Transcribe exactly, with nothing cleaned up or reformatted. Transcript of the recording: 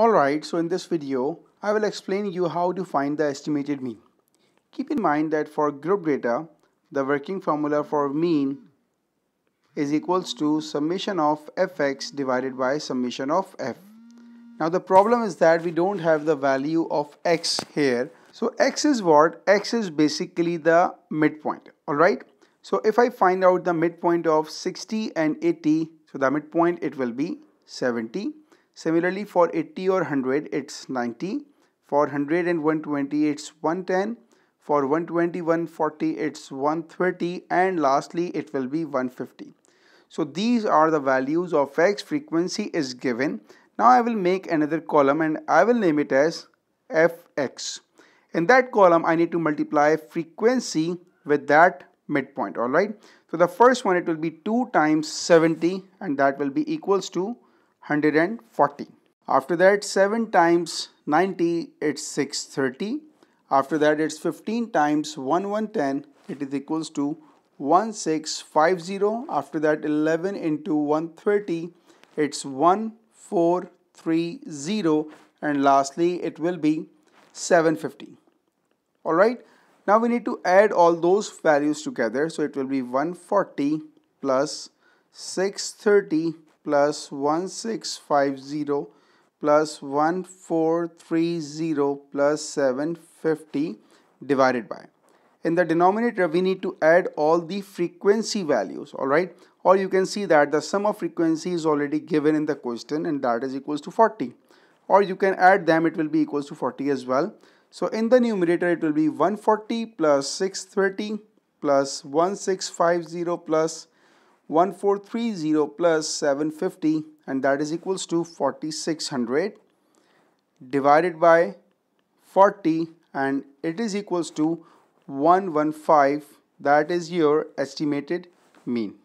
Alright, so in this video, I will explain you how to find the estimated mean. Keep in mind that for group data, the working formula for mean is equals to summation of fx divided by summation of f. Now the problem is that we don't have the value of x here. So x is what? X is basically the midpoint. Alright. So if I find out the midpoint of sixty and eighty, so the midpoint it will be seventy. Similarly for eighty or one hundred it's ninety. For one hundred and one twenty it's one ten. For one twenty, one forty it's one thirty. And lastly it will be one fifty. So these are the values of x. Frequency is given. Now I will make another column and I will name it as f x. In that column I need to multiply frequency with that midpoint. Alright. So the first one it will be two times seventy and that will be equals to one hundred forty. After that seven times ninety it's six hundred thirty. After that it's fifteen times one thousand one hundred ten it is equals to one thousand six hundred fifty. After that eleven into one hundred thirty it's one thousand four hundred thirty, and lastly it will be seven hundred fifty. Alright, now we need to add all those values together, so it will be one hundred forty plus six hundred thirty plus one thousand six hundred fifty plus one thousand four hundred thirty plus seven hundred fifty divided by. In the denominator we need to add all the frequency values. Alright, or you can see that the sum of frequency is already given in the question and that is equals to forty, or you can add them, it will be equals to forty as well. So in the numerator it will be one hundred forty plus six hundred thirty plus one thousand six hundred fifty plus one thousand four hundred thirty plus seven hundred fifty, and that is equals to four thousand six hundred divided by forty, and it is equals to one hundred fifteen. That is your estimated mean.